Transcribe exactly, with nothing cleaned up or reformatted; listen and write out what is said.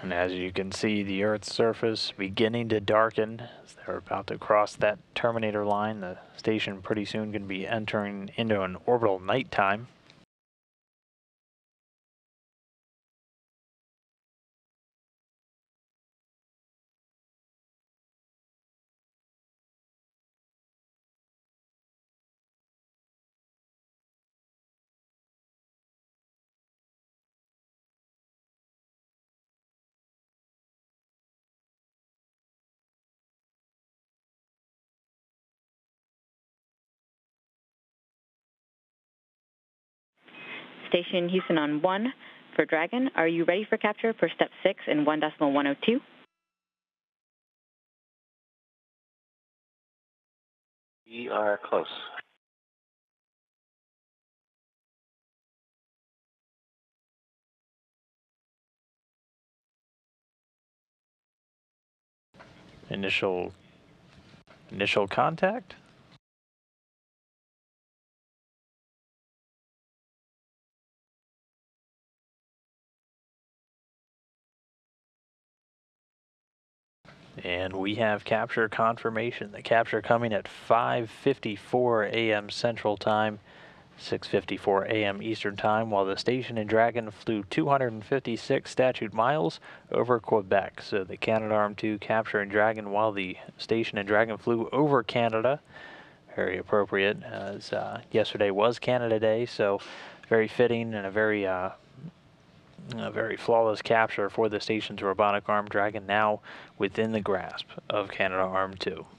And as you can see, the Earth's surface beginning to darken as they're about to cross that terminator line. The station pretty soon can be entering into an orbital nighttime. Station Houston on one for Dragon. Are you ready for capture per step six in one decimal one oh two? We are close. Initial, initial contact. And we have capture confirmation. The capture coming at five fifty-four a m Central Time, six fifty-four a m Eastern Time, while the station and Dragon flew two hundred fifty-six statute miles over Quebec. So the Canada Arm two capturing Dragon while the station and Dragon flew over Canada. Very appropriate, as uh, yesterday was Canada Day, so very fitting and a very uh, A very flawless capture for the station's robotic arm, Dragon now within the grasp of Canada Arm two.